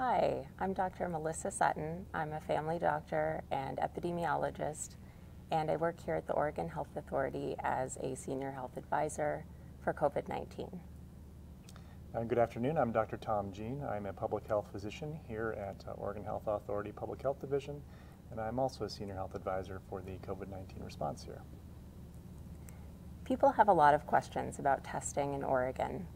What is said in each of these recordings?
Hi, I'm Dr. Melissa Sutton. I'm a family doctor and epidemiologist, and I work here at the Oregon Health Authority as a senior health advisor for COVID-19. Good afternoon. I'm Dr. Tom Jeanne. I'm a public health physician here at Oregon Health Authority Public Health Division, and I'm also a senior health advisor for the COVID-19 response here. People have a lot of questions about testing in Oregon.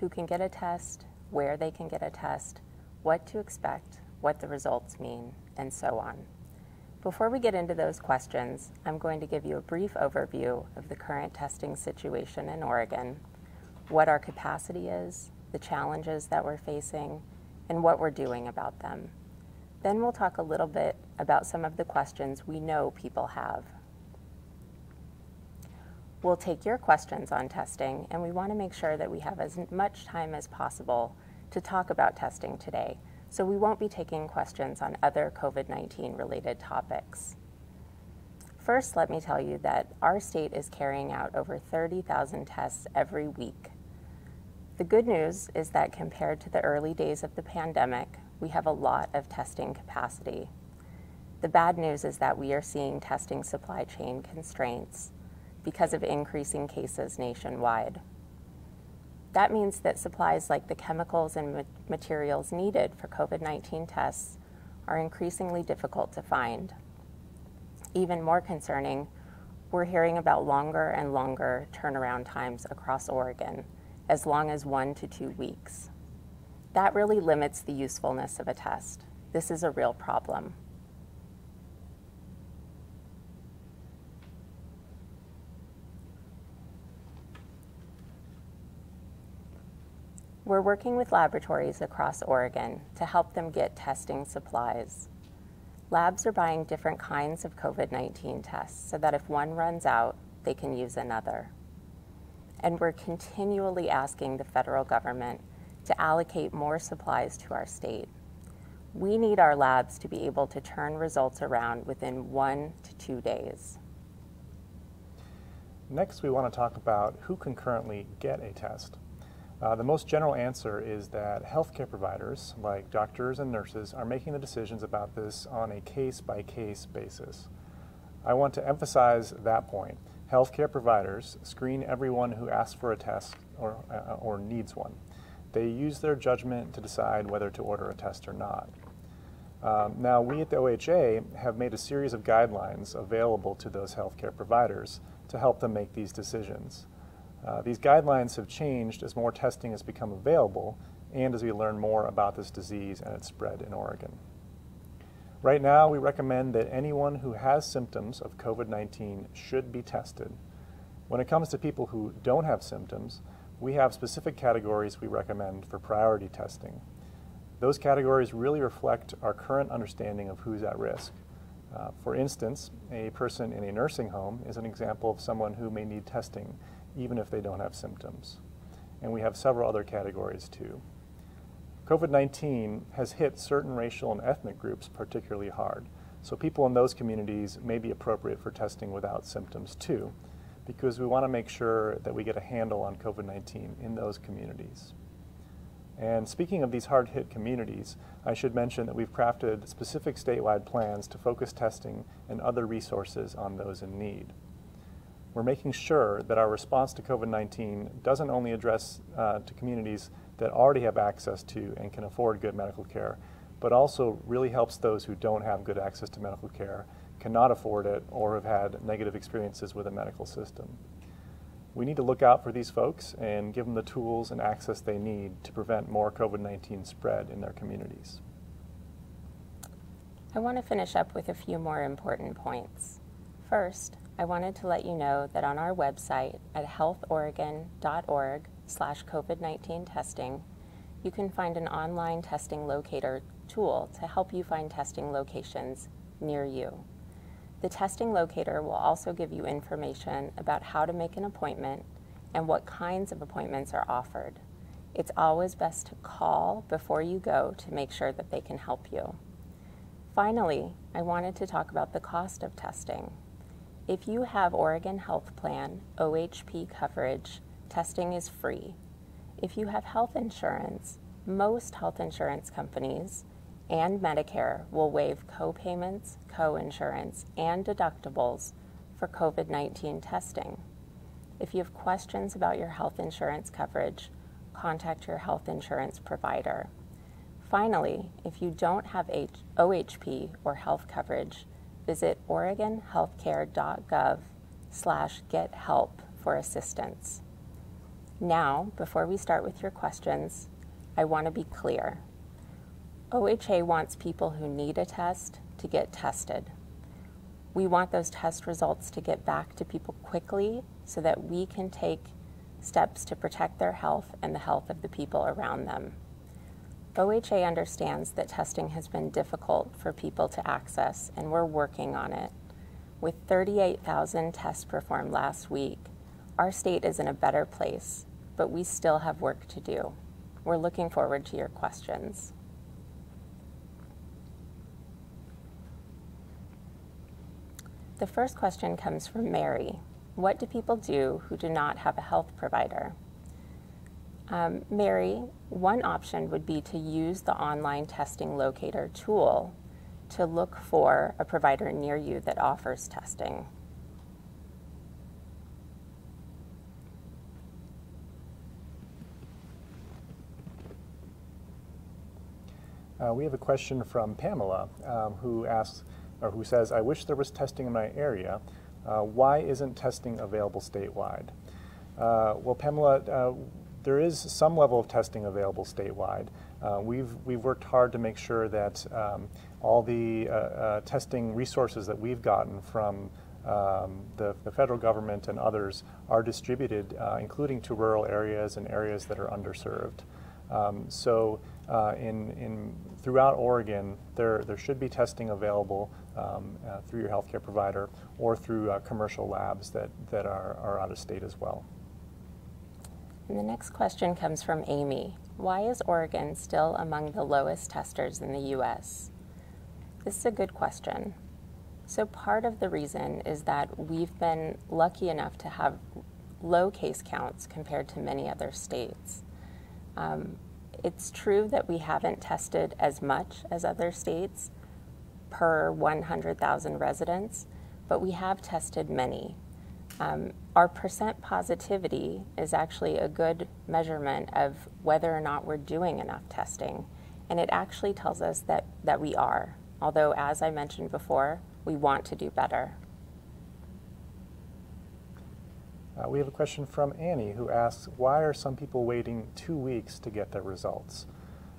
Who can get a test, where they can get a test, what to expect, what the results mean, and so on. Before we get into those questions, I'm going to give you a brief overview of the current testing situation in Oregon, what our capacity is, the challenges that we're facing, and what we're doing about them. Then we'll talk a little bit about some of the questions we know people have. We'll take your questions on testing, and we want to make sure that we have as much time as possible to talk about testing today, so we won't be taking questions on other COVID-19 related topics. First, let me tell you that our state is carrying out over 30,000 tests every week. The good news is that compared to the early days of the pandemic, we have a lot of testing capacity. The bad news is that we are seeing testing supply chain constraints because of increasing cases nationwide. That means that supplies like the chemicals and materials needed for COVID-19 tests are increasingly difficult to find. Even more concerning, we're hearing about longer and longer turnaround times across Oregon, as long as 1 to 2 weeks. That really limits the usefulness of a test. This is a real problem. We're working with laboratories across Oregon to help them get testing supplies. Labs are buying different kinds of COVID-19 tests so that if one runs out, they can use another. And we're continually asking the federal government to allocate more supplies to our state. We need our labs to be able to turn results around within 1 to 2 days. Next, we want to talk about who can currently get a test. The most general answer is that healthcare providers, like doctors and nurses, are making the decisions about this on a case-by-case basis. I want to emphasize that point. Healthcare providers screen everyone who asks for a test or needs one. They use their judgment to decide whether to order a test or not. Now, we at the OHA have made a series of guidelines available to those healthcare providers to help them make these decisions. These guidelines have changed as more testing has become available and as we learn more about this disease and its spread in Oregon. Right now, we recommend that anyone who has symptoms of COVID-19 should be tested. When it comes to people who don't have symptoms, we have specific categories we recommend for priority testing. Those categories really reflect our current understanding of who's at risk. For instance, a person in a nursing home is an example of someone who may need testing even if they don't have symptoms. And we have several other categories too. COVID-19 has hit certain racial and ethnic groups particularly hard, so people in those communities may be appropriate for testing without symptoms too, because we want to make sure that we get a handle on COVID-19 in those communities. And speaking of these hard-hit communities, I should mention that we've crafted specific statewide plans to focus testing and other resources on those in need. We're making sure that our response to COVID-19 doesn't only address to communities that already have access to and can afford good medical care, but also really helps those who don't have good access to medical care, cannot afford it, or have had negative experiences with the medical system. We need to look out for these folks and give them the tools and access they need to prevent more COVID-19 spread in their communities. I want to finish up with a few more important points. First, I wanted to let you know that on our website at healthoregon.org/COVID-19testing, you can find an online testing locator tool to help you find testing locations near you. The testing locator will also give you information about how to make an appointment and what kinds of appointments are offered. It's always best to call before you go to make sure that they can help you. Finally, I wanted to talk about the cost of testing. If you have Oregon Health Plan, OHP coverage, testing is free. If you have health insurance, most health insurance companies and Medicare will waive co-payments, co-insurance, and deductibles for COVID-19 testing. If you have questions about your health insurance coverage, contact your health insurance provider. Finally, if you don't have OHP or health coverage, visit oregonhealthcare.gov/gethelp for assistance. Now, before we start with your questions, I want to be clear. OHA wants people who need a test to get tested. We want those test results to get back to people quickly so that we can take steps to protect their health and the health of the people around them. OHA understands that testing has been difficult for people to access, and we're working on it. With 38,000 tests performed last week, our state is in a better place, but we still have work to do. We're looking forward to your questions. The first question comes from Mary. What do people do who do not have a health provider? Mary, one option would be to use the online testing locator tool to look for a provider near you that offers testing. We have a question from Pamela who asks, or who says, I wish there was testing in my area. Why isn't testing available statewide? Well, Pamela, there is some level of testing available statewide. We've worked hard to make sure that all the testing resources that we've gotten from the federal government and others are distributed, including to rural areas and areas that are underserved. Throughout Oregon, there should be testing available through your healthcare provider or through commercial labs that are out of state as well. And the next question comes from Amy. Why is Oregon still among the lowest testers in the U.S.? This is a good question. So part of the reason is that we've been lucky enough to have low case counts compared to many other states. It's true that we haven't tested as much as other states per 100,000 residents, but we have tested many. Our percent positivity is actually a good measurement of whether or not we're doing enough testing, and it actually tells us that we are, although, as I mentioned before, we want to do better. We have a question from Annie who asks, why are some people waiting 2 weeks to get their results?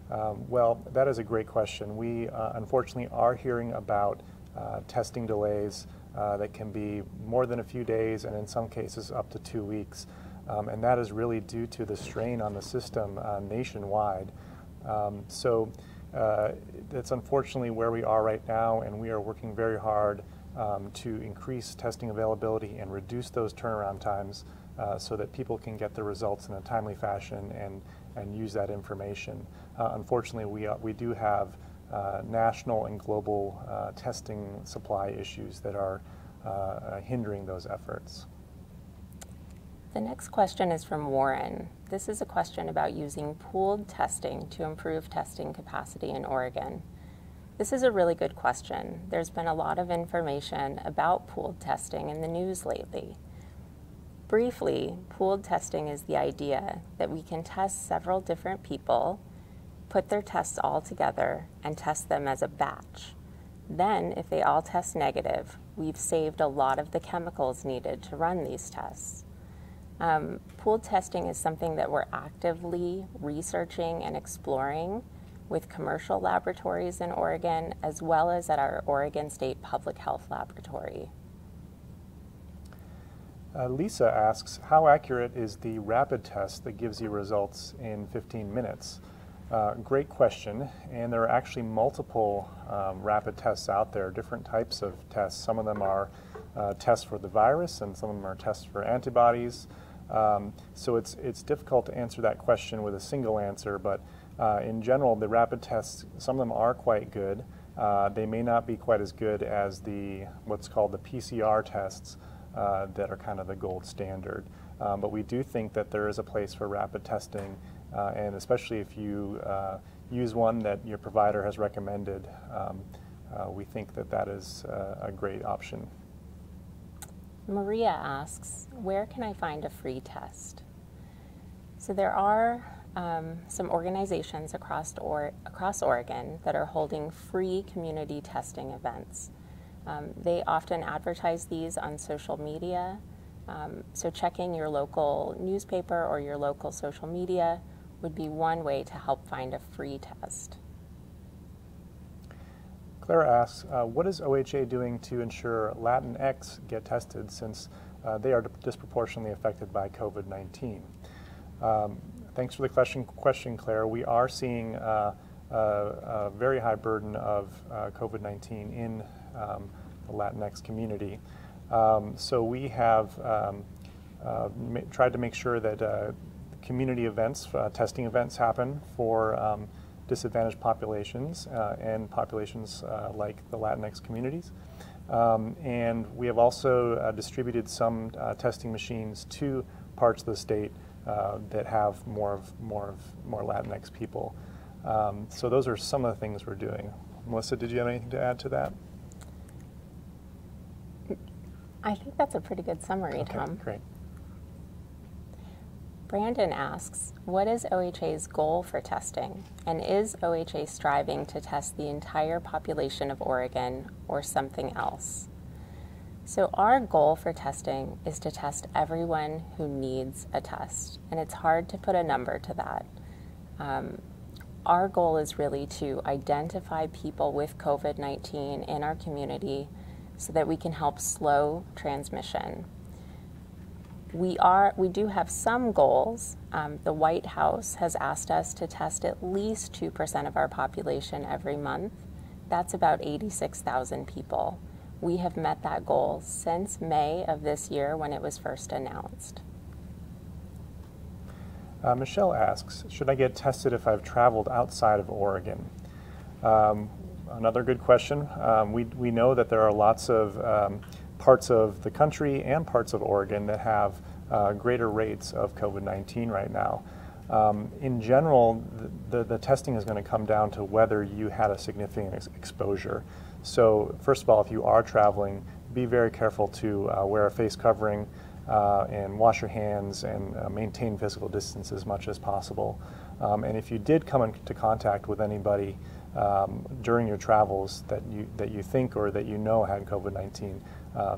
Well, that is a great question. We unfortunately are hearing about testing delays that can be more than a few days and in some cases up to 2 weeks. And that is really due to the strain on the system nationwide. That's unfortunately where we are right now, and we are working very hard to increase testing availability and reduce those turnaround times so that people can get the results in a timely fashion and use that information. Unfortunately, we do have national and global testing supply issues that are hindering those efforts. The next question is from Warren. This is a question about using pooled testing to improve testing capacity in Oregon. This is a really good question. There's been a lot of information about pooled testing in the news lately. Briefly, pooled testing is the idea that we can test several different people, put their tests all together, and test them as a batch. Then, if they all test negative, we've saved a lot of the chemicals needed to run these tests. Pooled testing is something that we're actively researching and exploring with commercial laboratories in Oregon, as well as at our Oregon State Public Health Laboratory. Lisa asks, how accurate is the rapid test that gives you results in 15 minutes? Great question, and there are actually multiple rapid tests out there, different types of tests. Some of them are tests for the virus, and some of them are tests for antibodies. So it's difficult to answer that question with a single answer, but in general, the rapid tests, some of them are quite good. They may not be quite as good as what's called the PCR tests that are kind of the gold standard. But we do think that there is a place for rapid testing and especially if you use one that your provider has recommended, we think that that is a great option. Maria asks, where can I find a free test? So there are some organizations across Oregon that are holding free community testing events. They often advertise these on social media, so checking your local newspaper or your local social media would be one way to help find a free test. Claire asks, what is OHA doing to ensure Latinx get tested since they are disproportionately affected by COVID-19? Thanks for the question, Claire. We are seeing a very high burden of COVID-19 in the Latinx community. So we have tried to make sure that community events, testing events happen for disadvantaged populations and populations like the Latinx communities. And we have also distributed some testing machines to parts of the state that have more Latinx people. So those are some of the things we're doing. Melissa, did you have anything to add to that? I think that's a pretty good summary, okay, Tom. Great. Brandon asks, what is OHA's goal for testing? And is OHA striving to test the entire population of Oregon or something else? So our goal for testing is to test everyone who needs a test. And it's hard to put a number to that. Our goal is really to identify people with COVID-19 in our community so that we can help slow transmission. We do have some goals. The White House has asked us to test at least 2% of our population every month. That's about 86,000 people. We have met that goal since May of this year when it was first announced. Michelle asks, should I get tested if I've traveled outside of Oregon? Another good question. We know that there are lots of parts of the country and parts of Oregon that have greater rates of COVID-19 right now. In general, the testing is going to come down to whether you had a significant exposure. So first of all, if you are traveling, be very careful to wear a face covering and wash your hands and maintain physical distance as much as possible. And if you did come into contact with anybody during your travels that you think or that you know had COVID-19,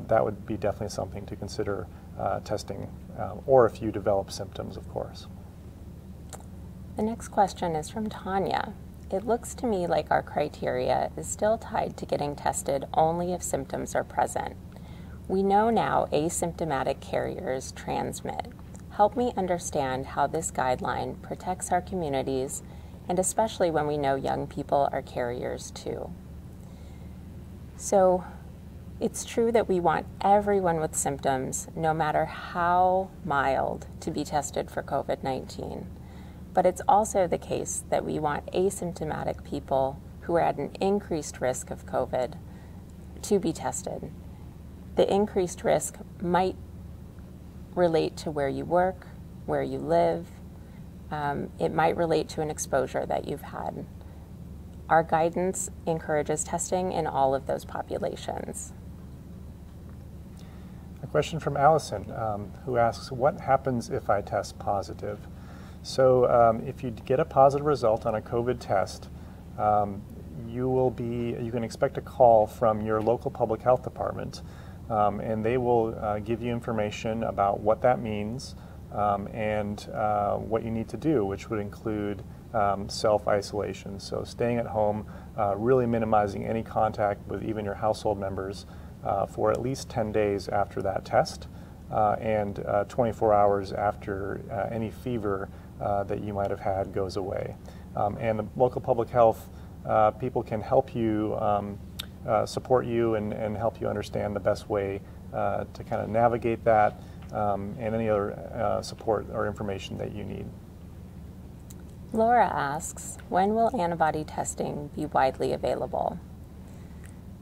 that would be definitely something to consider testing, or if you develop symptoms, of course. The next question is from Tanya. It looks to me like our criteria is still tied to getting tested only if symptoms are present. We know now asymptomatic carriers transmit. Help me understand how this guideline protects our communities, and especially when we know young people are carriers too. So it's true that we want everyone with symptoms, no matter how mild, to be tested for COVID-19. But it's also the case that we want asymptomatic people who are at an increased risk of COVID to be tested. The increased risk might relate to where you work, where you live. It might relate to an exposure that you've had. Our guidance encourages testing in all of those populations. A question from Allison, who asks, what happens if I test positive? So if you get a positive result on a COVID test, you can expect a call from your local public health department, and they will give you information about what that means and what you need to do, which would include self-isolation. So staying at home, really minimizing any contact with even your household members for at least 10 days after that test and 24 hours after any fever that you might have had goes away. And the local public health people can help you, support you, and help you understand the best way to kind of navigate that and any other support or information that you need. Laura asks, when will antibody testing be widely available?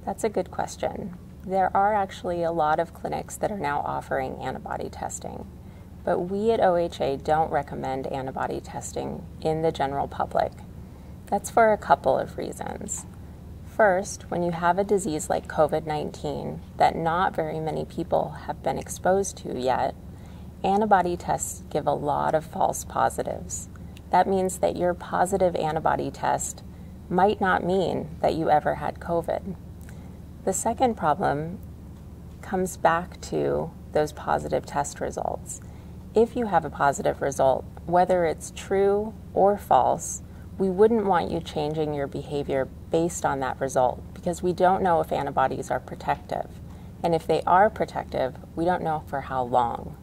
That's a good question. There are actually a lot of clinics that are now offering antibody testing. But we at OHA don't recommend antibody testing in the general public. That's for a couple of reasons. First, when you have a disease like COVID-19 that not very many people have been exposed to yet, antibody tests give a lot of false positives. That means that your positive antibody test might not mean that you ever had COVID. The second problem comes back to those positive test results. If you have a positive result, whether it's true or false, we wouldn't want you changing your behavior based on that result, because we don't know if antibodies are protective. And if they are protective, we don't know for how long.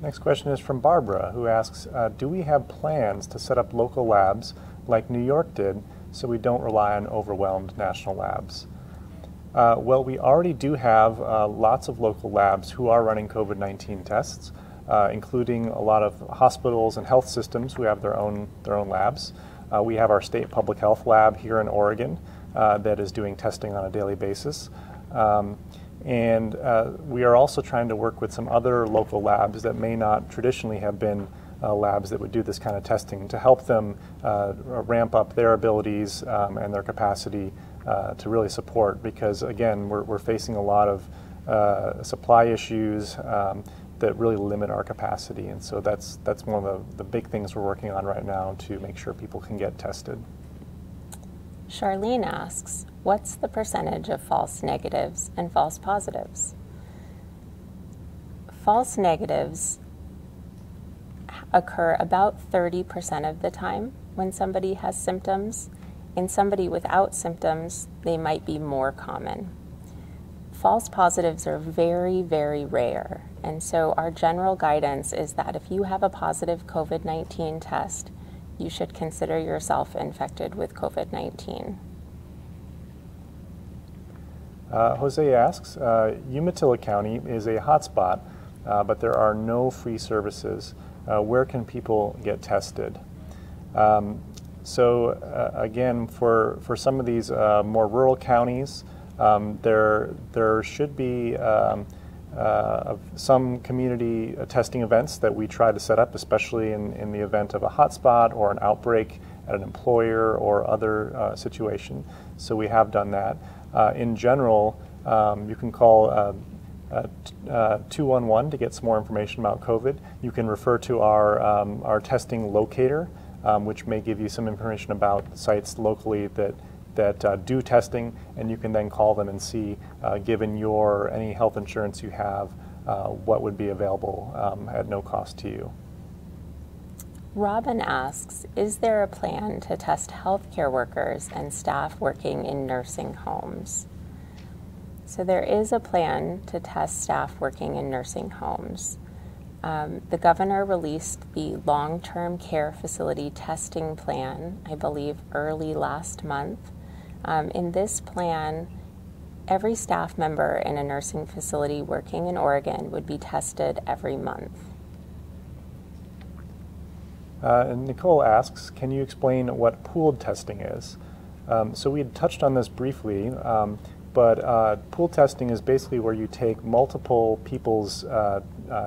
Next question is from Barbara, who asks, do we have plans to set up local labs like New York did so we don't rely on overwhelmed national labs? Well, we already do have lots of local labs who are running COVID-19 tests, including a lot of hospitals and health systems who have their own labs. We have our state public health lab here in Oregon that is doing testing on a daily basis. And we are also trying to work with some other local labs that may not traditionally have been labs that would do this kind of testing to help them ramp up their abilities and their capacity to really support, because again, we're facing a lot of supply issues that really limit our capacity, and so that's one of the big things we're working on right now to make sure people can get tested. Charlene asks, what's the percentage of false negatives and false positives? False negatives occur about 30% of the time when somebody has symptoms. In somebody without symptoms, they might be more common. False positives are very, very rare. And so our general guidance is that if you have a positive COVID-19 test, you should consider yourself infected with COVID-19. Jose asks, Umatilla County is a hotspot, but there are no free services. Where can people get tested? So again, for some of these more rural counties, there should be some community testing events that we try to set up, especially in the event of a hotspot or an outbreak at an employer or other situation. So we have done that. In general, you can call 211 to get some more information about COVID. You can refer to our testing locator, which may give you some information about sites locally that do testing, and you can then call them and see, given any health insurance you have, what would be available at no cost to you. Robin asks, is there a plan to test healthcare workers and staff working in nursing homes? So there is a plan to test staff working in nursing homes. The governor released the long-term care facility testing plan, I believe, early last month. In this plan, every staff member in a nursing facility working in Oregon would be tested every month. And Nicole asks, can you explain what pooled testing is? So we had touched on this briefly, but pool testing is basically where you take multiple people's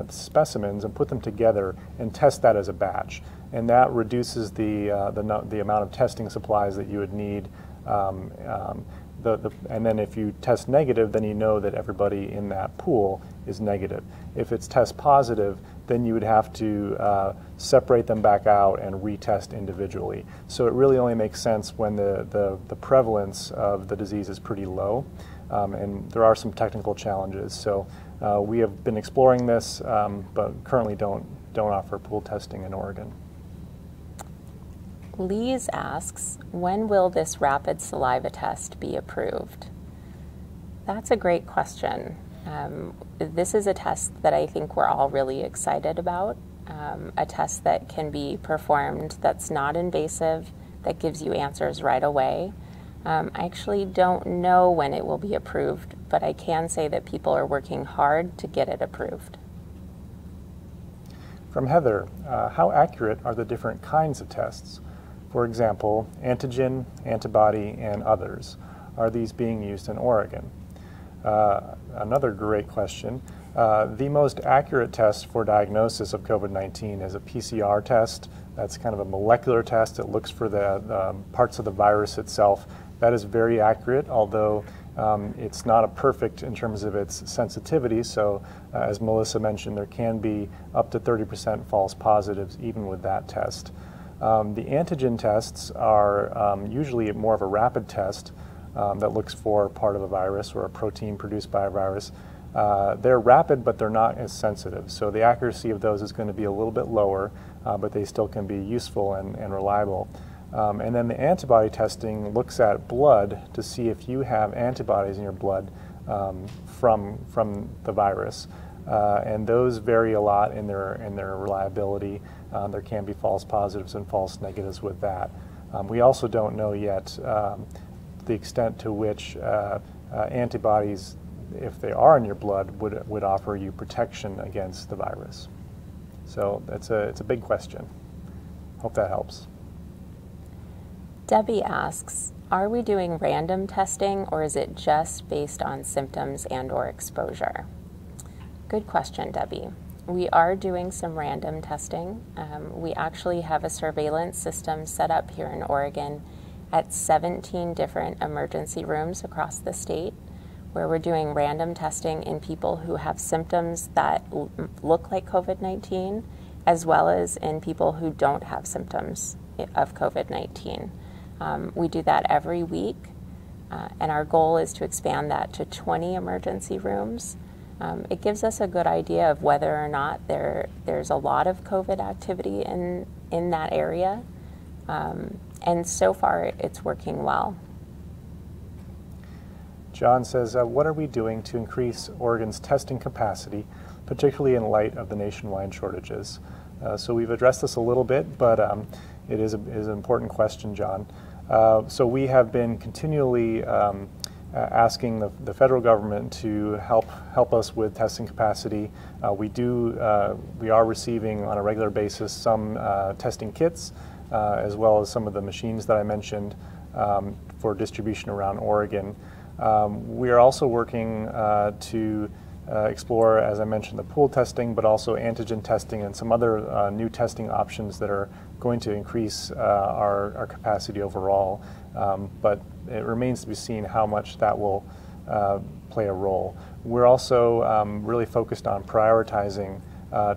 specimens and put them together and test that as a batch. And that reduces the amount of testing supplies that you would need. And then if you test negative, then you know that everybody in that pool is negative. If it's test positive, then you would have to separate them back out and retest individually. So it really only makes sense when the prevalence of the disease is pretty low, and there are some technical challenges. So we have been exploring this, but currently don't offer pool testing in Oregon. Lise asks, when will this rapid saliva test be approved? That's a great question. This is a test that I think we're all really excited about, a test that can be performed that's not invasive, that gives you answers right away. I actually don't know when it will be approved, but I can say that people are working hard to get it approved. From Heather, how accurate are the different kinds of tests? For example, antigen, antibody, and others. Are these being used in Oregon? Another great question. The most accurate test for diagnosis of COVID-19 is a PCR test. That's kind of a molecular test that looks for the parts of the virus itself. That is very accurate, although it's not a perfect in terms of its sensitivity. So as Melissa mentioned, there can be up to 30% false positives even with that test. The antigen tests are usually more of a rapid test that looks for part of a virus or a protein produced by a virus. They're rapid, but they're not as sensitive. So the accuracy of those is going to be a little bit lower, but they still can be useful and reliable. And then the antibody testing looks at blood to see if you have antibodies in your blood from the virus. And those vary a lot in their reliability. There can be false positives and false negatives with that. We also don't know yet the extent to which antibodies, if they are in your blood, would offer you protection against the virus. So it's a big question. Hope that helps. Debbie asks, are we doing random testing or is it just based on symptoms and/or exposure? Good question, Debbie. We are doing some random testing. We actually have a surveillance system set up here in Oregon at 17 different emergency rooms across the state, where we're doing random testing in people who have symptoms that look like COVID-19, as well as in people who don't have symptoms of COVID-19. We do that every week, and our goal is to expand that to 20 emergency rooms. It gives us a good idea of whether or not there's a lot of COVID activity in that area, and so far it's working well. John says, what are we doing to increase Oregon's testing capacity, particularly in light of the nationwide shortages? So we've addressed this a little bit, but it is an important question, John. So we have been continually asking the federal government to help us with testing capacity. We are receiving on a regular basis some testing kits, as well as some of the machines that I mentioned for distribution around Oregon. We are also working to explore, as I mentioned, the pool testing, but also antigen testing and some other new testing options that are going to increase our capacity overall. But it remains to be seen how much that will play a role. We're also really focused on prioritizing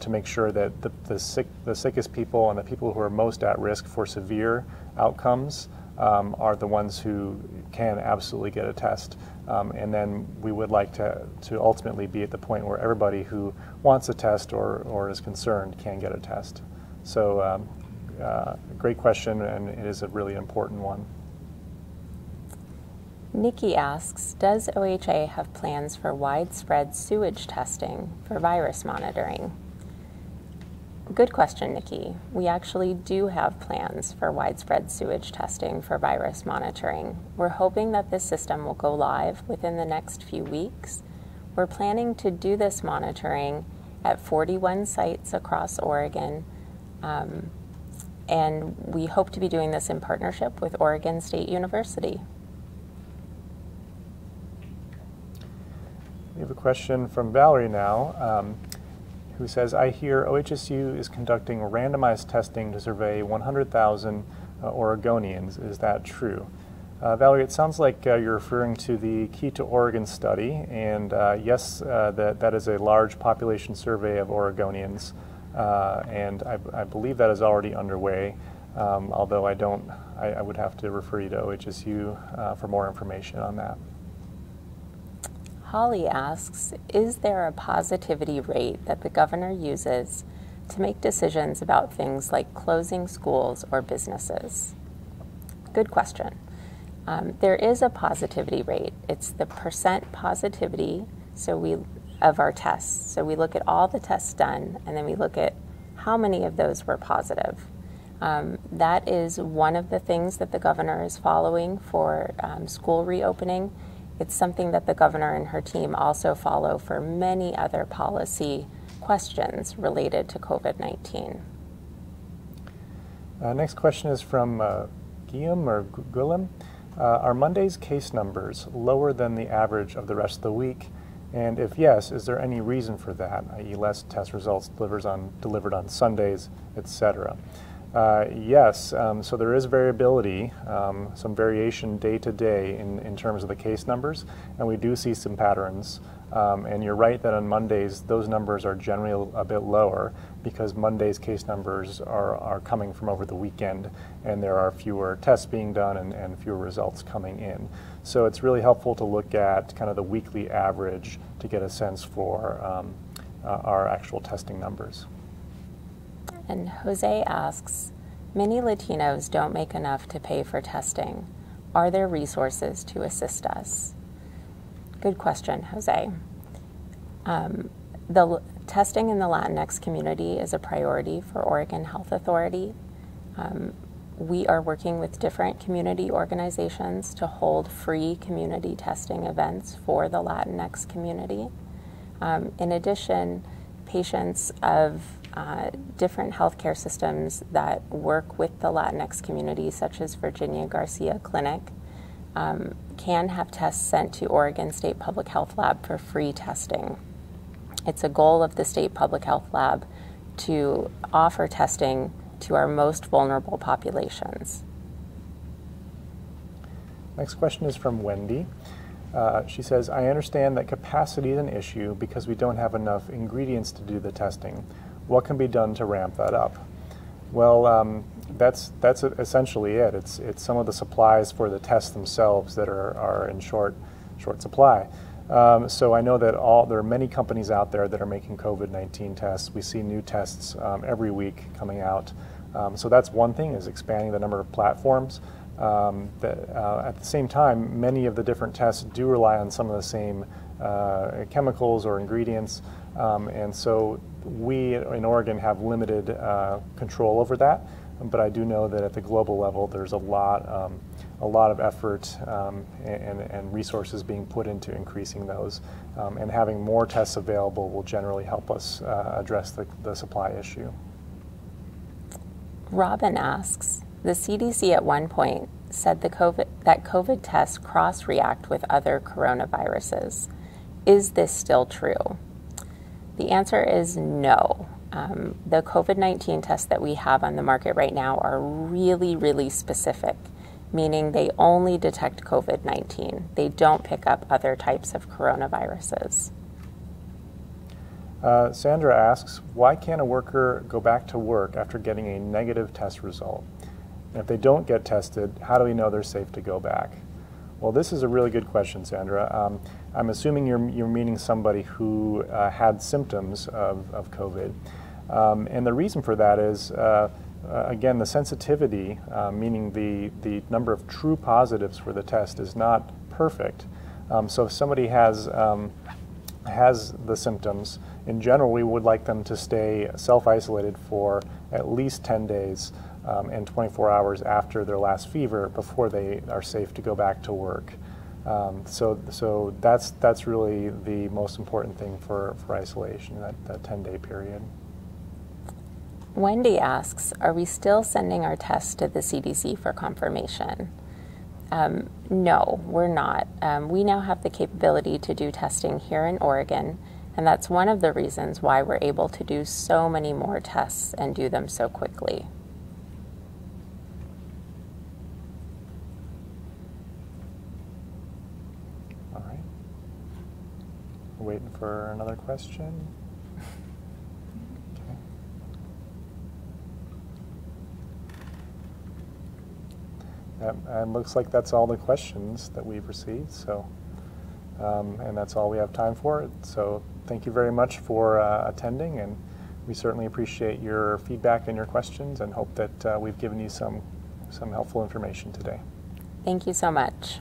to make sure that the sickest people and the people who are most at risk for severe outcomes are the ones who can absolutely get a test. And then we would like to ultimately be at the point where everybody who wants a test or is concerned can get a test. So great question, and it is a really important one. Nikki asks, does OHA have plans for widespread sewage testing for virus monitoring? Good question, Nikki. We actually do have plans for widespread sewage testing for virus monitoring. We're hoping that this system will go live within the next few weeks. We're planning to do this monitoring at 41 sites across Oregon, and we hope to be doing this in partnership with Oregon State University. We have a question from Valerie now. Who says, I hear OHSU is conducting randomized testing to survey 100,000 Oregonians. Is that true? Valerie, it sounds like you're referring to the Key to Oregon study, and yes, that is a large population survey of Oregonians, and I believe that is already underway, although I would have to refer you to OHSU for more information on that. Holly asks, is there a positivity rate that the governor uses to make decisions about things like closing schools or businesses? Good question. There is a positivity rate. It's the percent positivity of our tests. So we look at all the tests done, and then we look at how many of those were positive. That is one of the things that the governor is following for school reopening. It's something that the governor and her team also follow for many other policy questions related to COVID-19. Next question is from Guillaume or Guillaume. Are Monday's case numbers lower than the average of the rest of the week? And if yes, is there any reason for that, i.e. less test results delivered on Sundays, etc.? Yes, so there is variability, some variation day to day in terms of the case numbers, and we do see some patterns. And you're right that on Mondays, those numbers are generally a bit lower because Monday's case numbers are coming from over the weekend, and there are fewer tests being done and fewer results coming in. So it's really helpful to look at kind of the weekly average to get a sense for our actual testing numbers. And Jose asks, many Latinos don't make enough to pay for testing. Are there resources to assist us? Good question, Jose. The testing in the Latinx community is a priority for Oregon Health Authority. We are working with different community organizations to hold free community testing events for the Latinx community. In addition, patients of different healthcare systems that work with the Latinx community, such as Virginia Garcia Clinic, can have tests sent to Oregon State Public Health Lab for free testing. It's a goal of the State Public Health Lab to offer testing to our most vulnerable populations. Next question is from Wendy. She says, I understand that capacity is an issue because we don't have enough ingredients to do the testing. What can be done to ramp that up? Well, that's essentially it. It's some of the supplies for the tests themselves that are in short supply. So I know that there are many companies out there that are making COVID-19 tests. We see new tests every week coming out. So that's one thing, is expanding the number of platforms. At the same time, many of the different tests do rely on some of the same chemicals or ingredients, and so we in Oregon have limited control over that. But I do know that at the global level, there's a lot of effort and resources being put into increasing those, and having more tests available will generally help us address the supply issue. Robin asks, the CDC at one point said that COVID tests cross-react with other coronaviruses. Is this still true? The answer is no. The COVID-19 tests that we have on the market right now are really, really specific, meaning they only detect COVID-19. They don't pick up other types of coronaviruses. Sandra asks, why can't a worker go back to work after getting a negative test result? And if they don't get tested, how do we know they're safe to go back? Well, this is a really good question, Sandra. I'm assuming you're meaning somebody who had symptoms of COVID. And the reason for that is, again, the sensitivity, meaning the number of true positives for the test, is not perfect. So if somebody has the symptoms, in general, we would like them to stay self-isolated for at least 10 days. And 24 hours after their last fever before they are safe to go back to work. So that's really the most important thing for isolation, that 10-day period. Wendy asks, are we still sending our tests to the CDC for confirmation? No, we're not. We now have the capability to do testing here in Oregon, and that's one of the reasons why we're able to do so many more tests and do them so quickly. Waiting for another question. Okay. It looks like that's all the questions that we've received, so, and that's all we have time for. So thank you very much for attending, and we certainly appreciate your feedback and your questions, and hope that we've given you some helpful information today. Thank you so much.